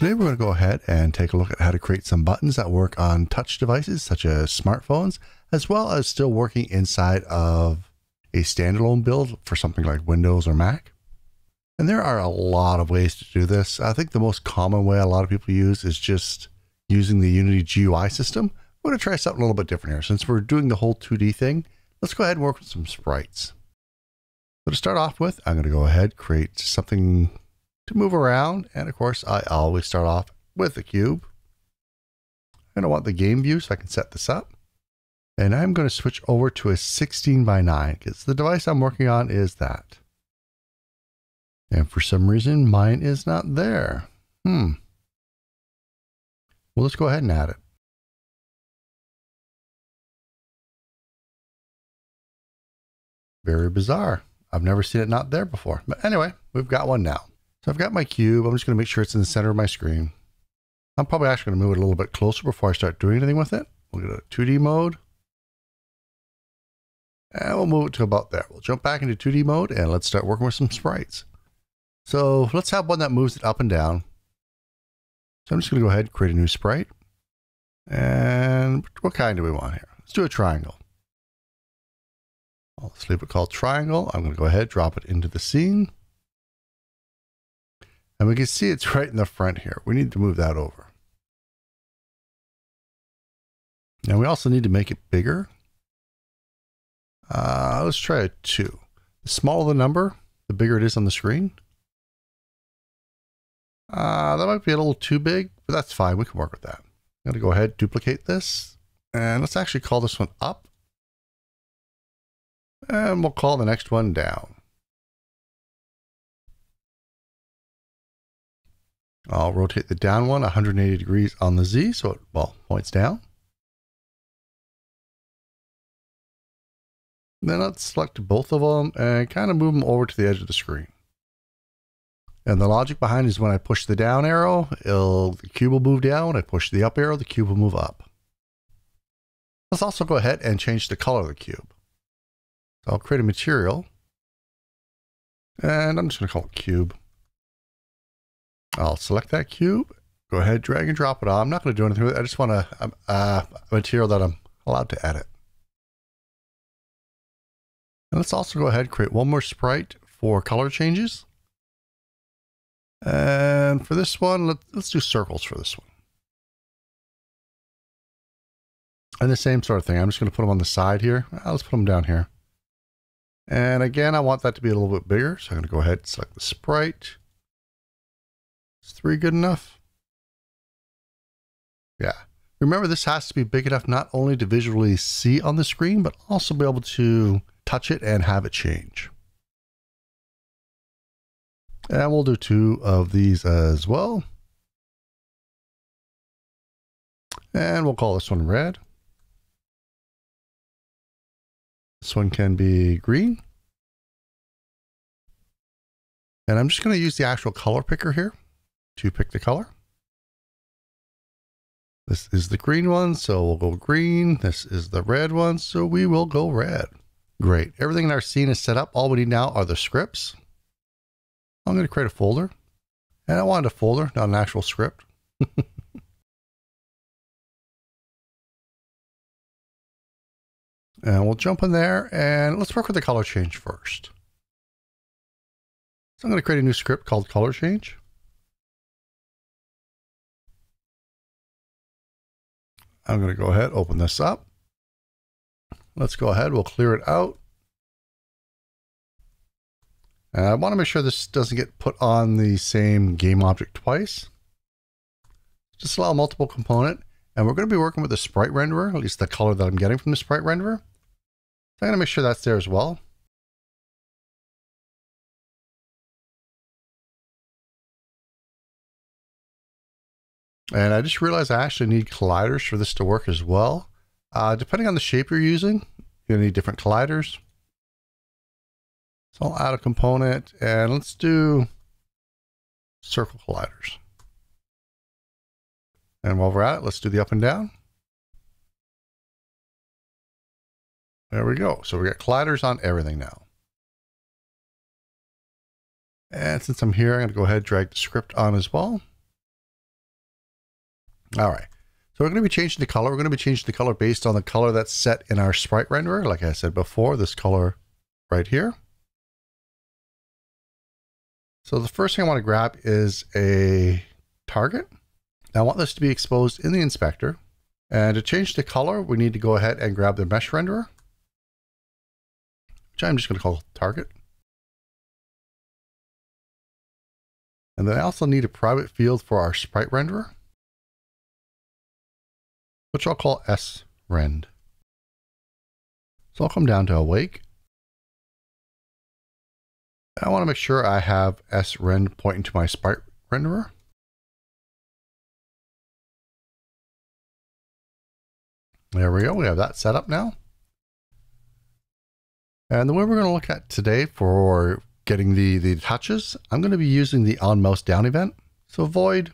Today we're going to go ahead and take a look at how to create some buttons that work on touch devices such as smartphones, as well as still working inside of a standalone build for something like Windows or Mac. And there are a lot of ways to do this. I think the most common way a lot of people use is just using the Unity GUI system. We're going to try something a little bit different here. Since we're doing the whole 2D thing, let's go ahead and work with some sprites. So to start off with, I'm going to go ahead, create something to move around. And of course, I always start off with a cube. And I want the game view, so I can set this up. And I'm going to switch over to a 16:9, because the device I'm working on is that. And for some reason, mine is not there. Well, let's go ahead and add it. Very bizarre. I've never seen it not there before. But anyway, we've got one now. So I've got my cube. I'm just going to make sure it's in the center of my screen. I'm probably actually going to move it a little bit closer before I start doing anything with it. We'll go to 2D mode. And we'll move it to about there. We'll jump back into 2D mode and let's start working with some sprites. So let's have one that moves it up and down. So I'm just going to go ahead and create a new sprite. And what kind do we want here? Let's do a triangle. Let's leave it called triangle. I'm going to go ahead, drop it into the scene. And we can see it's right in the front here. We need to move that over. Now we also need to make it bigger. Let's try a 2. The smaller the number, the bigger it is on the screen. That might be a little too big, but that's fine. We can work with that. I'm going to go ahead, duplicate this. And let's actually call this one up. And we'll call the next one down. I'll rotate the down one 180 degrees on the Z, so it points down. Then let's select both of them and kind of move them over to the edge of the screen. And the logic behind is when I push the down arrow, the cube will move down. When I push the up arrow, the cube will move up. Let's also go ahead and change the color of the cube. So I'll create a material, and I'm just going to call it cube. I'll select that cube, go ahead, drag and drop it on. I'm not going to do anything with it. I just want a material that I'm allowed to edit. And let's also go ahead and create one more sprite for color changes. And for this one, let's do circles for this one. And the same sort of thing. I'm just going to put them on the side here. Let's put them down here. And again, I want that to be a little bit bigger. So I'm going to go ahead and select the sprite. Is 3 good enough? Yeah. Remember, this has to be big enough not only to visually see on the screen, but also be able to touch it and have it change. And we'll do 2 of these as well. And we'll call this one red. This one can be green. And I'm just going to use the actual color picker here to pick the color. This is the green one, so we'll go green. This is the red one, so we will go red. Great. Everything in our scene is set up. All we need now are the scripts. I'm going to create a folder. And I wanted a folder, not an actual script. And we'll jump in there and let's work with the color change first. So I'm going to create a new script called color change. I'm going to go ahead, open this up. Let's go ahead. We'll clear it out. And I want to make sure this doesn't get put on the same game object twice. Just allow multiple component. And we're going to be working with the sprite renderer, at least the color that I'm getting from the sprite renderer. I'm going to make sure that's there as well. And I just realized I actually need colliders for this to work as well. Depending on the shape you're using, you're going to need different colliders. So I'll add a component and let's do circle colliders. And while we're at it, let's do the up and down. There we go. So we got colliders on everything now. And since I'm here, I'm going to go ahead and drag the script on as well. All right. So we're going to be changing the color. We're going to be changing the color based on the color that's set in our sprite renderer. Like I said before, this color right here. So the first thing I want to grab is a target. Now I want this to be exposed in the inspector. And to change the color, we need to go ahead and grab the mesh renderer, which I'm just going to call target. And then I also need a private field for our sprite renderer, which I'll call sRend. So I'll come down to awake. I want to make sure I have sRend pointing to my sprite renderer. There we go, we have that set up now. And the way we're going to look at today for getting the touches, I'm going to be using the OnMouseDown event. So void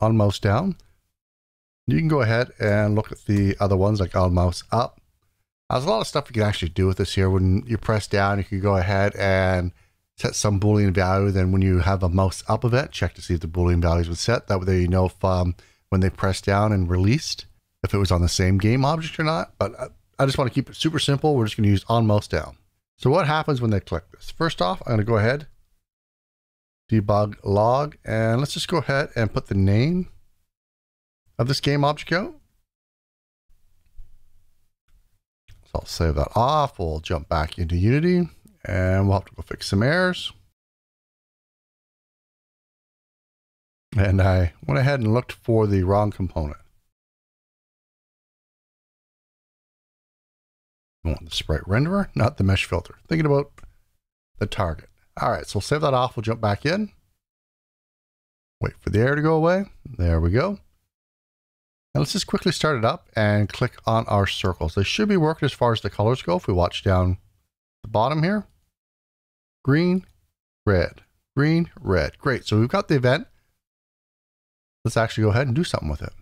OnMouseDown. You can go ahead and look at the other ones like OnMouseUp. There's a lot of stuff you can actually do with this here. When you press down, you can go ahead and set some Boolean value. Then when you have a mouse up event, check to see if the Boolean values would set. That way you know if when they pressed down and released, if it was on the same game object or not. But I just want to keep it super simple. We're just going to use OnMouseDown. So what happens when they click this? First off, I'm going to go ahead, debug log, and let's just go ahead and put the name of this game object out. So I'll save that off. We'll jump back into Unity and we'll have to go fix some errors. And I went ahead and looked for the wrong component. I want the sprite renderer, not the mesh filter. Thinking about the target. All right, so we'll save that off. We'll jump back in. Wait for the error to go away. There we go. Now let's just quickly start it up and click on our circles. They should be working as far as the colors go. If we watch down the bottom here, green, red, green, red. Great, so we've got the event. Let's actually go ahead and do something with it.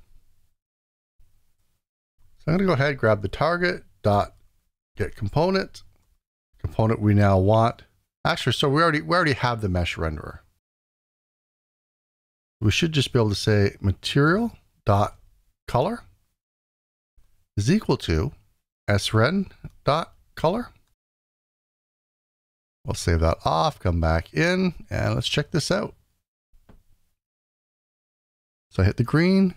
So I'm gonna go ahead and grab the target dot get component. Component we now want. Actually, so we already have the mesh renderer. We should just be able to say material dot color is equal to sRend dot color. We'll save that off, come back in, and let's check this out. So I hit the green,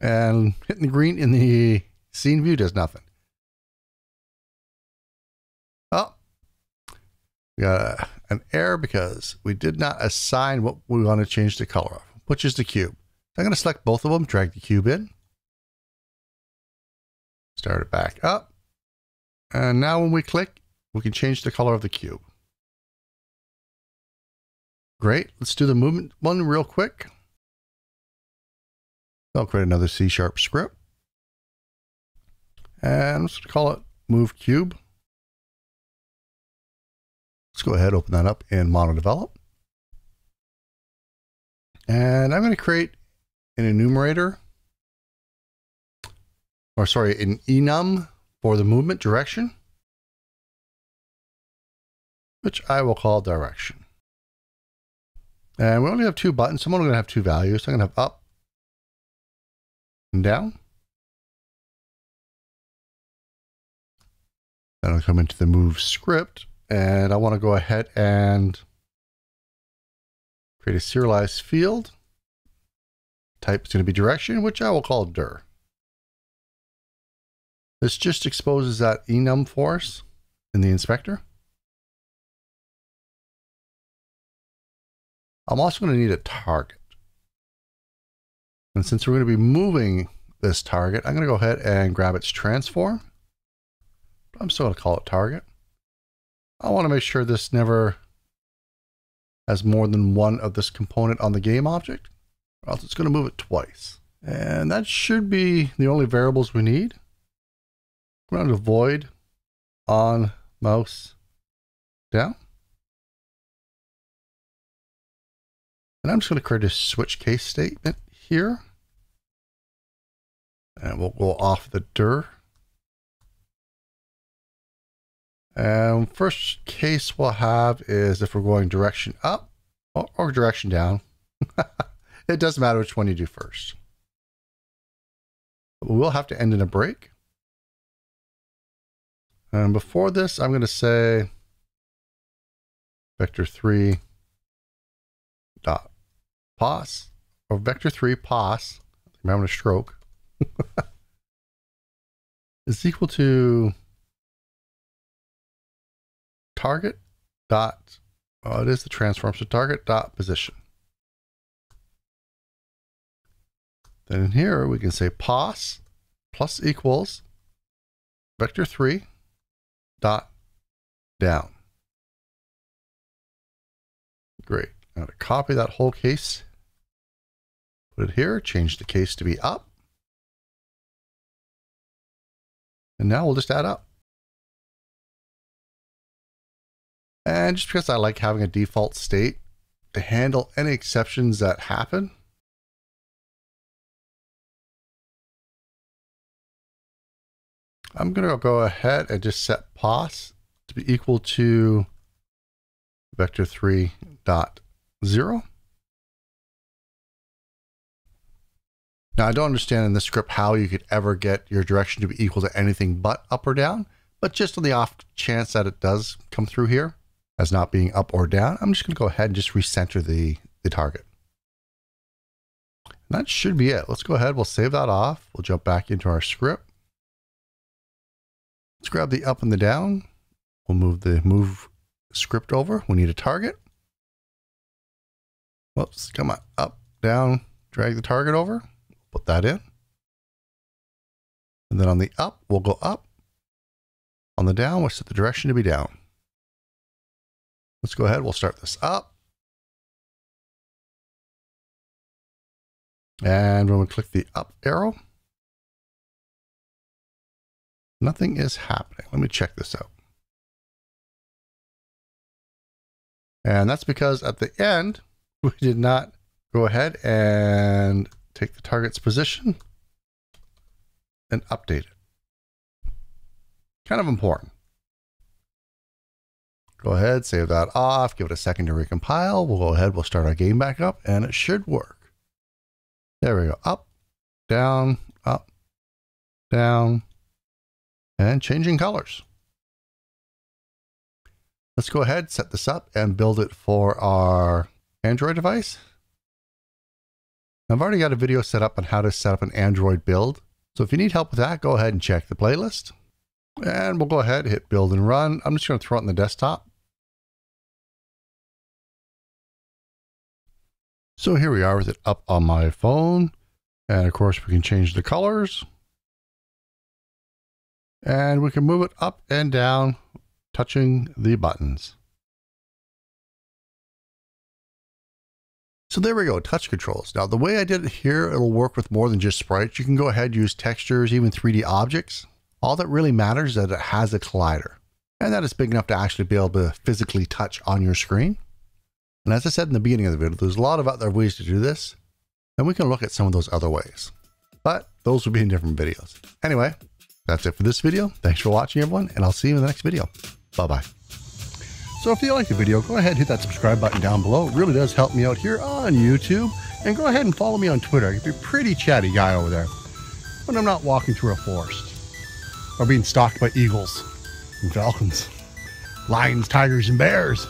and hitting the green in the scene view does nothing. Oh, we got an error because we did not assign what we want to change the color of, which is the cube. I'm going to select both of them, drag the cube in, start it back up. And now when we click, we can change the color of the cube. Great. Let's do the movement one real quick. I'll create another C# script. And let's call it move cube. Let's go ahead, open that up in MonoDevelop. And I'm going to create an enumerator, or sorry, an enum for the movement direction, which I will call direction. And we only have two buttons, so I'm only going to have two values. So I'm going to have up and down. Then I'll come into the move script, and I want to go ahead and create a serialized field. Type is going to be direction, which I will call dir. This just exposes that enum for us in the inspector. I'm also going to need a target. And since we're going to be moving this target, I'm going to go ahead and grab its transform. I'm still going to call it target. I want to make sure this never has more than one of this component on the game object. Or else it's going to move it twice. And that should be the only variables we need. We're going to void on mouse down. And I'm just going to create a switch case statement here. And we'll go off the dir. And first case we'll have is if we're going direction up or direction down. It doesn't matter which one you do first. We'll have to end in a break. And before this, I'm going to say vector3 dot pos, or vector3 pos, I'm having a stroke, is equal to target dot, oh, it is the transform, so target dot position. Then in here, we can say pos plus equals vector3 dot down. Great. Now to copy that whole case, put it here, change the case to be up. And now we'll just add up. And just because I like having a default state to handle any exceptions that happen, I'm going to go ahead and just set pos to be equal to vector3.0. Now, I don't understand in this script how you could ever get your direction to be equal to anything but up or down, but just on the off chance that it does come through here as not being up or down, I'm just going to go ahead and just recenter the target. And that should be it. Let's go ahead. We'll save that off. We'll jump back into our script. Let's grab the up and the down. We'll move the move script over. We need a target. Whoops, come on, up, down, drag the target over, put that in. And then on the up, we'll go up. On the down, we'll set the direction to be down. Let's go ahead, we'll start this up. And when we click the up arrow, nothing is happening. Let me check this out. And that's because at the end, we did not go ahead and take the target's position and update it. Kind of important. Go ahead, save that off, give it a second to recompile. We'll go ahead, we'll start our game back up, and it should work. There we go. Up, down, up, down. And changing colors. Let's go ahead, set this up and build it for our Android device. I've already got a video set up on how to set up an Android build. So if you need help with that, go ahead and check the playlist. And we'll go ahead, hit build and run. I'm just going to throw it on the desktop. So here we are with it up on my phone. And of course we can change the colors. And we can move it up and down, touching the buttons. So there we go, touch controls. Now the way I did it here, it'll work with more than just sprites. You can go ahead, use textures, even 3D objects. All that really matters is that it has a collider. And that is big enough to actually be able to physically touch on your screen. And as I said in the beginning of the video, there's a lot of other ways to do this. And we can look at some of those other ways. But those will be in different videos. Anyway. That's it for this video. Thanks for watching, everyone, and I'll see you in the next video. Bye-bye. So if you like the video, go ahead and hit that subscribe button down below. It really does help me out here on YouTube. And go ahead and follow me on Twitter. I could be a pretty chatty guy over there when I'm not walking through a forest or being stalked by eagles and falcons, lions, tigers, and bears.